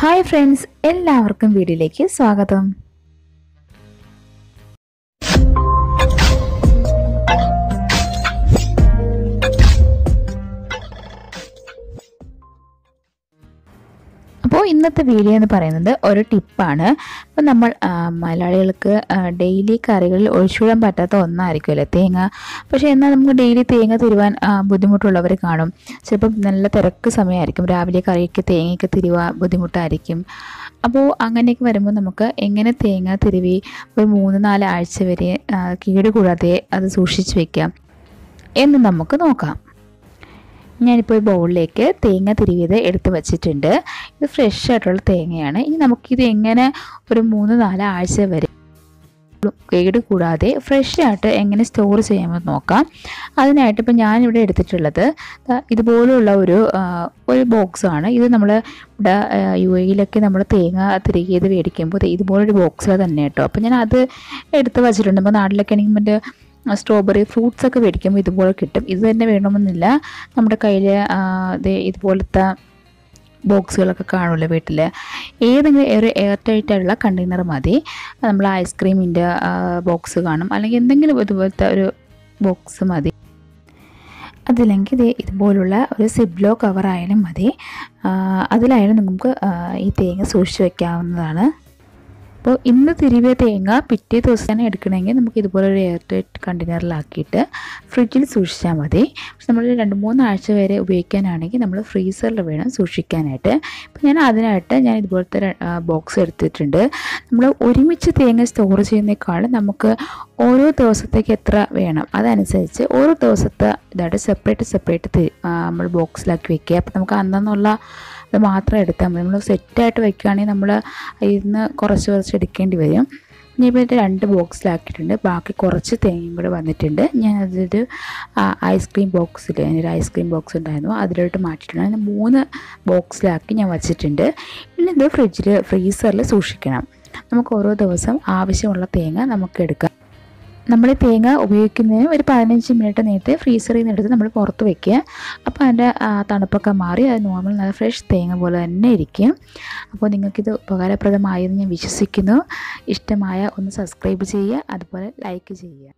Hi friends, എല്ലാവർക്കും വീഡിയോയിലേക്ക് സ്വാഗതം. അപ്പോൾ ഇന്നത്തെ വീഡിയോ എന്ന് പറയുന്നത് ഒരു ടിപ്പാണ്. അപ്പോൾ നമ്മൾ മലയാളികൾക്ക് ഡെയിലി കറികളിൽ ഒഴിച്ചുകൂടാൻ പറ്റാത്ത ഒന്നായിരിക്കുമല്ലോ തേങ്ങ. പക്ഷേ എന്നാൽ നമുക്ക് ഡെയിലി തേങ്ങ തിരുവാൻ ബുദ്ധിമുട്ടുള്ളവർ കാണും. ചിലപ്പോൾ നല്ല തിരക്ക് സമയമായിരിക്കും, രാവിലെ കറിയൊക്കെ തേങ്ങയൊക്കെ തിരുവാൻ ബുദ്ധിമുട്ടായിരിക്കും. അപ്പോൾ അങ്ങനെയൊക്കെ വരുമ്പോൾ നമുക്ക് എങ്ങനെ തേങ്ങ തിരുവി ഒരു 3-4 ആഴ്ച വരെ കേടുകൂടാതെ അത് സൂക്ഷിച്ച് വയ്ക്കാം എന്ന് നമുക്ക് നോക്കാം. ഞാനിപ്പോൾ ബൗളിലേക്ക് തേങ്ങ തിരുവിയത് എടുത്ത് വച്ചിട്ടുണ്ട്. ഇത് ഫ്രഷ് ആയിട്ടുള്ള തേങ്ങയാണ്. ഇനി നമുക്കിത് എങ്ങനെ ഒരു 3-4 ആഴ്ച വരെ കേട് കൂടാതെ ഫ്രഷായിട്ട് എങ്ങനെ സ്റ്റോർ ചെയ്യാമെന്ന് നോക്കാം. അതിനായിട്ട് ഇപ്പോൾ ഞാനിവിടെ എടുത്തിട്ടുള്ളത് ഇതുപോലുള്ള ഒരു ബോക്സാണ്. ഇത് നമ്മൾ ഇവിടെ UAE-ലൊക്കെ നമ്മൾ തേങ്ങ തിരികെയത് മേടിക്കുമ്പോൾ ഇതുപോലൊരു ബോക്സിൽ തന്നെ കേട്ടോ. അപ്പോൾ ഞാൻ അത് എടുത്ത് വച്ചിട്ടുണ്ട്. അപ്പോൾ നാട്ടിലൊക്കെ ആണെങ്കിൽ മറ്റേ സ്ട്രോബെറി ഫ്രൂട്ട്സൊക്കെ മേടിക്കുമ്പോൾ ഇതുപോലെ കിട്ടും. ഇത് തന്നെ വേണമെന്നില്ല, നമ്മുടെ കയ്യിൽ ഇതുപോലത്തെ ബോക്സുകളൊക്കെ കാണുമല്ലോ വീട്ടിൽ. ഏതെങ്കിലും ഒരു എയർ ടൈറ്റ് ആയിട്ടുള്ള കണ്ടെയ്നർ മതി. നമ്മൾ ഐസ്ക്രീമിൻ്റെ ബോക്സ് കാണും, അല്ലെങ്കിൽ എന്തെങ്കിലും ഇതുപോലത്തെ ഒരു ബോക്സ് മതി. അതില്ലെങ്കിൽ ഇതുപോലുള്ള ഒരു സിബ്ലോ കവറായാലും മതി. അതിലായാലും നമുക്ക് ഈ തേങ്ങ സൂക്ഷിച്ച് വയ്ക്കാവുന്നതാണ്. അപ്പോൾ ഇന്ന് തിരുവിയ തേങ്ങ പിറ്റേ ദിവസം തന്നെ എടുക്കണമെങ്കിൽ നമുക്ക് ഇതുപോലെ ഒരു എയർ ടൈറ്റ് കണ്ടെയ്നറിലാക്കിയിട്ട് ഫ്രിഡ്ജിൽ സൂക്ഷിച്ചാൽ മതി. പക്ഷെ നമ്മൾ 2-3 ആഴ്ച വരെ ഉപയോഗിക്കാനാണെങ്കിൽ നമ്മൾ ഫ്രീസറിൽ വേണം സൂക്ഷിക്കാനായിട്ട്. അപ്പോൾ ഞാൻ ഇതുപോലത്തെ ബോക്സ് എടുത്തിട്ടുണ്ട്. നമ്മൾ ഒരുമിച്ച് തേങ്ങ സ്റ്റോർ ചെയ്യുന്നതിനേക്കാളും നമുക്ക് ഓരോ ദിവസത്തേക്ക് എത്ര വേണം അതനുസരിച്ച് ഓരോ ദിവസത്തെ ഇതായിട്ട് സെപ്പറേറ്റ് നമ്മൾ ബോക്സിലാക്കി വയ്ക്കുക. അപ്പോൾ നമുക്ക് അന്നെന്നുള്ള അത് മാത്രം എടുത്താൽ മതി. നമ്മൾ സെറ്റായിട്ട് വയ്ക്കുകയാണെങ്കിൽ നമ്മൾ ഇന്ന് കുറച്ച് എടുക്കേണ്ടി വരും. ഞാനിപ്പോൾ 2 ബോക്സിലാക്കിയിട്ടുണ്ട്. ബാക്കി കുറച്ച് തേങ്ങയും കൂടെ വന്നിട്ടുണ്ട്. ഞാനതൊരു ഐസ്ക്രീം ബോക്സ് ഉണ്ടായിരുന്നു, അതിലോട്ട് മാറ്റിയിട്ടുണ്ട്. അതിന് 3 ബോക്സിലാക്കി ഞാൻ വച്ചിട്ടുണ്ട്. ഇനി ഇത് ഫ്രീസറിൽ സൂക്ഷിക്കണം. നമുക്ക് ഓരോ ദിവസം ആവശ്യമുള്ള തേങ്ങ നമുക്ക് എടുക്കാം. നമ്മൾ തേങ്ങ ഉപയോഗിക്കുന്നതിന് ഒരു 15 മിനിറ്റ് നേരത്തെ ഫ്രീസറിൽ നിന്ന് എടുത്ത് നമ്മൾ പുറത്ത് വയ്ക്കുക. അപ്പോൾ അതിൻ്റെ തണുപ്പൊക്കെ മാറി അത് നോർമൽ നല്ല ഫ്രഷ് തേങ്ങ പോലെ തന്നെ ഇരിക്കും. അപ്പോൾ നിങ്ങൾക്കിത് ഉപകാരപ്രദമായെന്ന് ഞാൻ വിശ്വസിക്കുന്നു. ഇഷ്ടമായ ഒന്ന് സബ്സ്ക്രൈബ് ചെയ്യുക, അതുപോലെ ലൈക്ക് ചെയ്യുക.